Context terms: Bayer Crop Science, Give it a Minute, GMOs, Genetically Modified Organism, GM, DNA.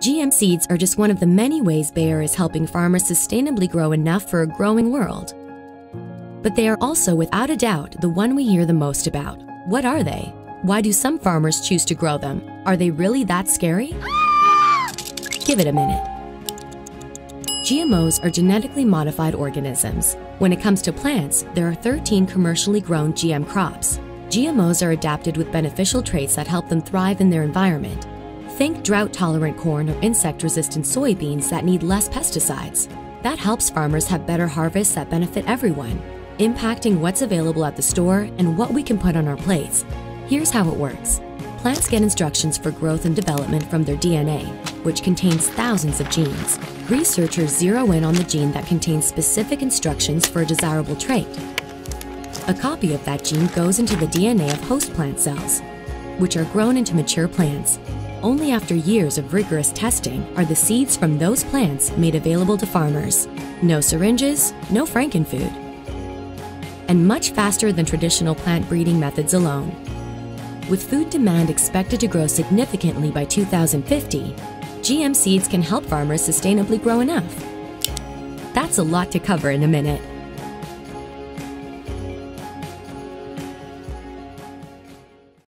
GM seeds are just one of the many ways Bayer is helping farmers sustainably grow enough for a growing world. But they are also, without a doubt, the one we hear the most about. What are they? Why do some farmers choose to grow them? Are they really that scary? Give it a minute. GMOs are genetically modified organisms. When it comes to plants, there are 13 commercially grown GM crops. GMOs are adapted with beneficial traits that help them thrive in their environment. Think drought-tolerant corn or insect-resistant soybeans that need less pesticides. That helps farmers have better harvests that benefit everyone, impacting what's available at the store and what we can put on our plates. Here's how it works. Plants get instructions for growth and development from their DNA, which contains thousands of genes. Researchers zero in on the gene that contains specific instructions for a desirable trait. A copy of that gene goes into the DNA of host plant cells, which are grown into mature plants. Only after years of rigorous testing are the seeds from those plants made available to farmers. No syringes, no frankenfood, and much faster than traditional plant breeding methods alone. With food demand expected to grow significantly by 2050, GM seeds can help farmers sustainably grow enough. That's a lot to cover in a minute.